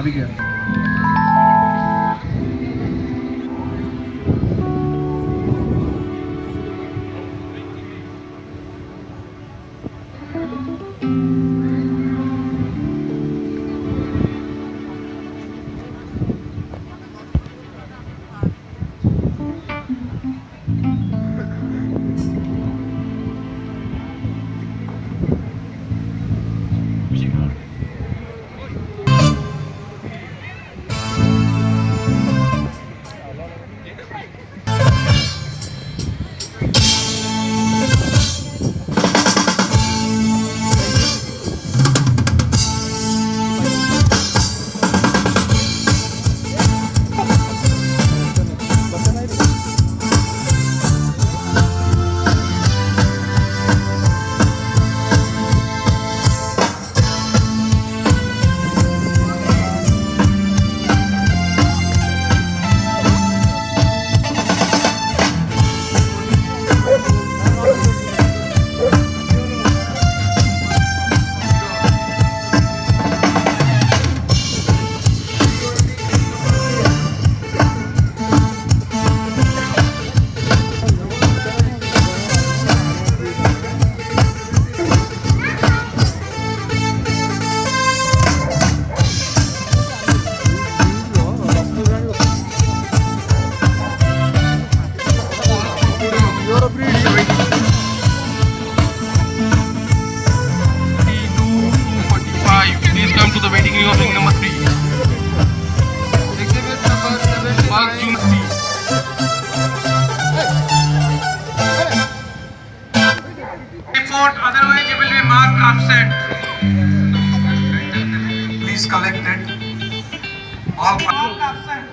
സാധിക്കുകയാണ്. Otherwise you will be marked absent. Please collect it. All marked absent.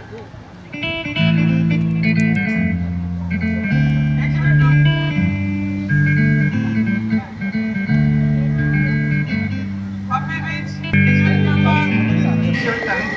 Puppy Beach, exhibit number. It's your time.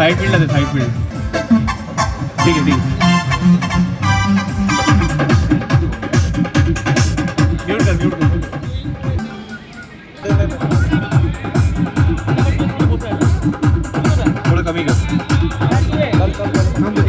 Side field है, side field ठीक है, ठीक है, mute कर, mute कर, थोड़ा कमी कर, कम कम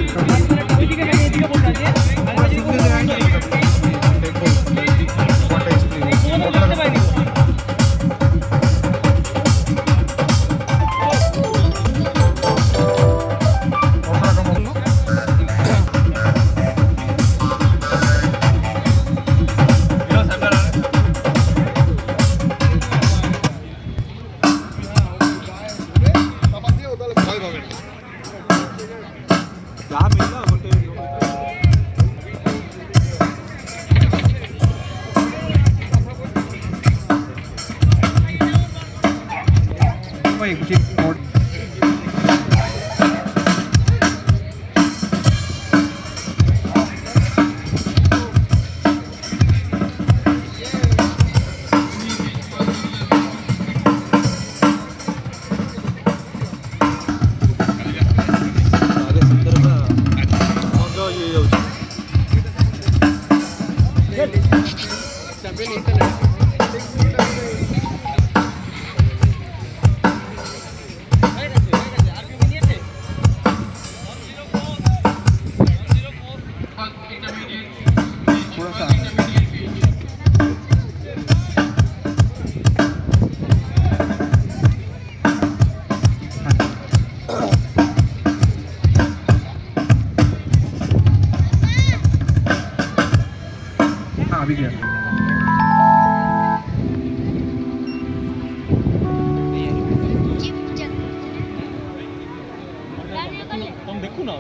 no,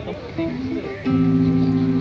no.